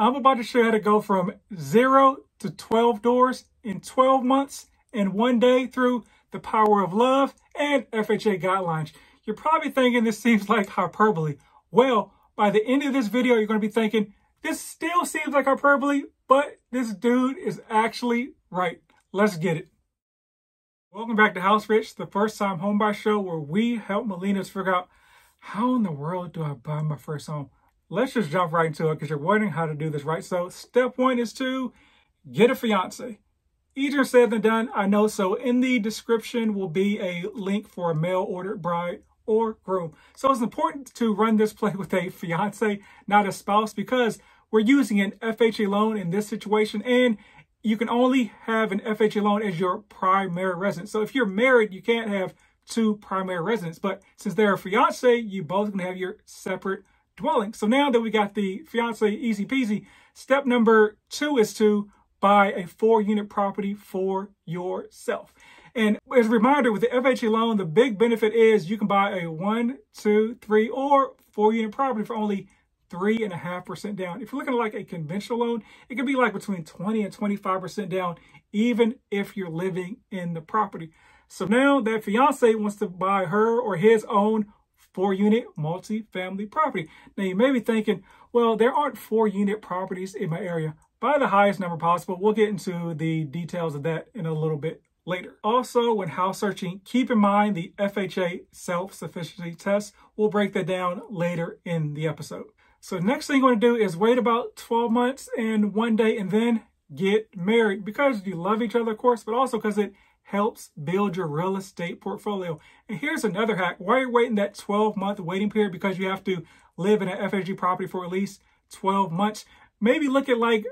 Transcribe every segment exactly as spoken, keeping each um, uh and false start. I'm about to show you how to go from zero to twelve doors in twelve months and one day through the power of love and F H A guidelines. You're probably thinking this seems like hyperbole. Well, by the end of this video, you're going to be thinking, this still seems like hyperbole, but this dude is actually right. Let's get it. Welcome back to House Rich, the first time homebuyer show where we help millennials figure out how in the world do I buy my first home? Let's just jump right into it because you're wondering how to do this, right? So step one is to get a fiance. Easier said than done, I know. So in the description will be a link for a mail order bride or groom. So it's important to run this play with a fiance, not a spouse, because we're using an F H A loan in this situation. And you can only have an F H A loan as your primary residence. So if you're married, you can't have two primary residences. But since they're a fiance, you both can have your separate dwelling. So now that we got the fiance easy peasy, step number two is to buy a four unit property for yourself. And as a reminder, with the F H A loan, the big benefit is you can buy a one, two, three, or four unit property for only three and a half percent down. If you're looking at like a conventional loan, it could be like between twenty and twenty-five percent down, even if you're living in the property. So now that fiance wants to buy her or his own four-unit multifamily property. Now, you may be thinking, well, there aren't four-unit properties in my area. By the highest number possible, we'll get into the details of that in a little bit later. Also, when house searching, keep in mind the F H A self-sufficiency test. We'll break that down later in the episode. So next thing you want to do is wait about twelve months and one day and then get married because you love each other, of course, but also because it helps build your real estate portfolio. And here's another hack. Why are you waiting that twelve month waiting period? Because you have to live in an F H A property for at least twelve months. Maybe look at like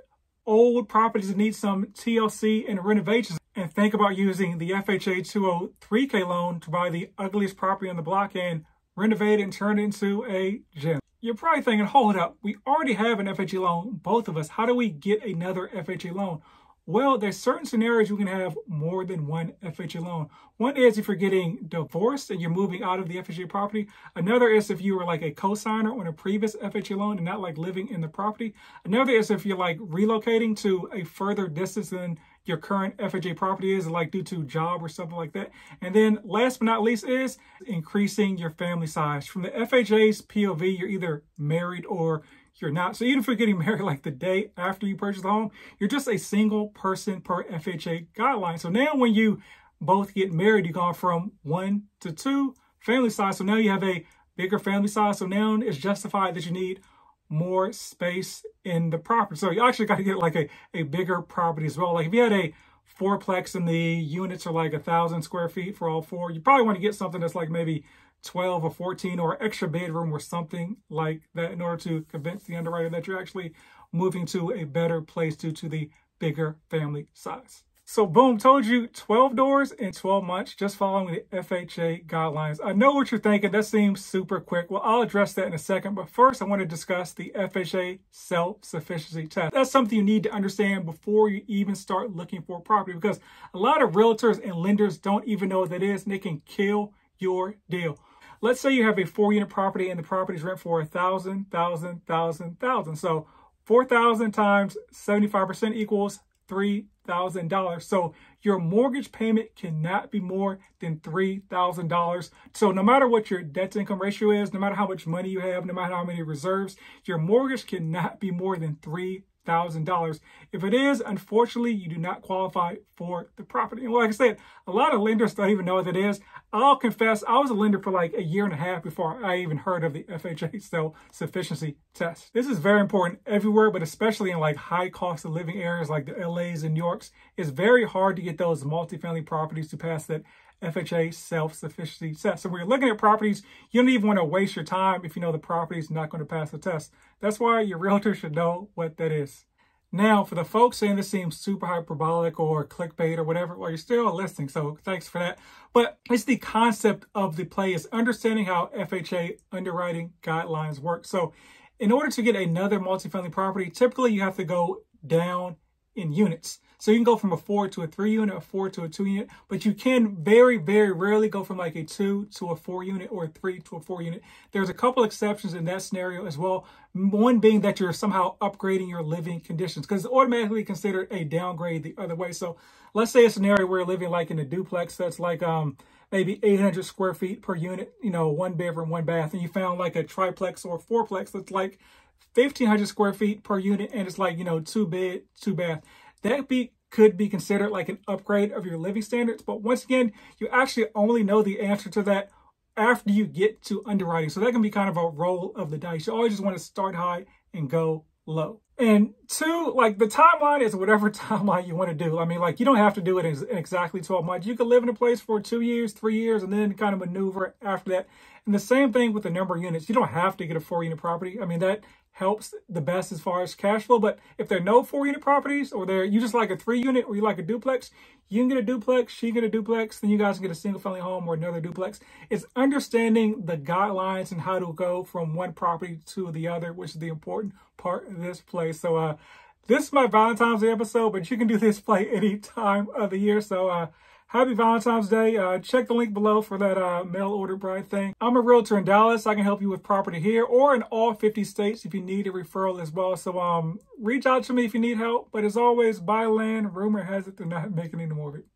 old properties that need some T L C and renovations and think about using the F H A two oh three K loan to buy the ugliest property on the block and renovate it and turn it into a gym. You're probably thinking, hold up, we already have an F H A loan, both of us. How do we get another F H A loan? Well, there's certain scenarios you can have more than one F H A loan. One is if you're getting divorced and you're moving out of the F H A property. Another is if you were like a co-signer on a previous F H A loan and not like living in the property. Another is if you're like relocating to a further distance than your current F H A property is, like due to job or something like that. And then last but not least is increasing your family size. From the F H A's P O V, you're either married or you're not. So even if you're getting married like the day after you purchase the home, you're just a single person per F H A guideline. So now when you both get married, you've gone from one to two family size. So now you have a bigger family size. So now it's justified that you need more space in the property. So you actually got to get like a, a bigger property as well. Like if you had a fourplex and the units are like a thousand square feet for all four, you probably want to get something that's like maybe twelve or fourteen or extra bedroom or something like that in order to convince the underwriter that you're actually moving to a better place due to the bigger family size. So boom, told you twelve doors in twelve months, just following the F H A guidelines. I know what you're thinking. That seems super quick. Well, I'll address that in a second. But first, I want to discuss the F H A self-sufficiency test. That's something you need to understand before you even start looking for a property because a lot of realtors and lenders don't even know what that is and they can kill your deal. Let's say you have a four-unit property and the property is rent for one thousand dollars, one thousand dollars, one thousand dollars, one thousand dollars. So four thousand dollars times seventy-five percent equals three thousand dollars. So your mortgage payment cannot be more than three thousand dollars. So no matter what your debt-to-income ratio is, no matter how much money you have, no matter how many reserves, your mortgage cannot be more than three thousand dollars. If it is, unfortunately, you do not qualify for the property. And like I said, a lot of lenders don't even know what that is. I'll confess, I was a lender for like a year and a half before I even heard of the F H A self-sufficiency test. This is very important everywhere, but especially in like high cost of living areas like the L A's and New York's. It's very hard to get those multifamily properties to pass that F H A self-sufficiency test. So when you're looking at properties, you don't even want to waste your time if you know the property is not going to pass the test. That's why your realtor should know what that is. Now, for the folks saying this seems super hyperbolic or clickbait or whatever, well, you're still listening, so thanks for that. But it's the concept of the play is understanding how F H A underwriting guidelines work. So in order to get another multifamily property, typically you have to go down in units. So you can go from a four to a three unit, a four to a two unit, but you can very, very rarely go from like a two to a four unit or a three to a four unit. There's a couple exceptions in that scenario as well. One being that you're somehow upgrading your living conditions, because it's automatically considered a downgrade the other way. So let's say a scenario where you're living like in a duplex that's like um maybe eight hundred square feet per unit, you know, one bedroom, one bath, and you found like a triplex or a fourplex that's like fifteen hundred square feet per unit, and it's like, you know, two bed, two bath. That be could be considered like an upgrade of your living standards. But once again, you actually only know the answer to that after you get to underwriting. So that can be kind of a roll of the dice. You always just want to start high and go low. And two, like the timeline is whatever timeline you want to do. I mean, like you don't have to do it in exactly twelve months. You could live in a place for two years, three years, and then kind of maneuver after that. And the same thing with the number of units. You don't have to get a four unit property. I mean, that helps the best as far as cash flow. But if there are no four unit properties, or there you just like a three unit, or you like a duplex, you can get a duplex, she can get a duplex, then you guys can get a single family home or another duplex. It's understanding the guidelines and how to go from one property to the other, which is the important part of this play. So uh, this is my Valentine's Day episode, but you can do this play any time of the year. So uh, happy Valentine's Day. Uh, check the link below for that uh, mail order bride thing. I'm a realtor in Dallas. I can help you with property here or in all fifty states if you need a referral as well. So um, reach out to me if you need help. But as always, buy land. Rumor has it they're not making any more of it.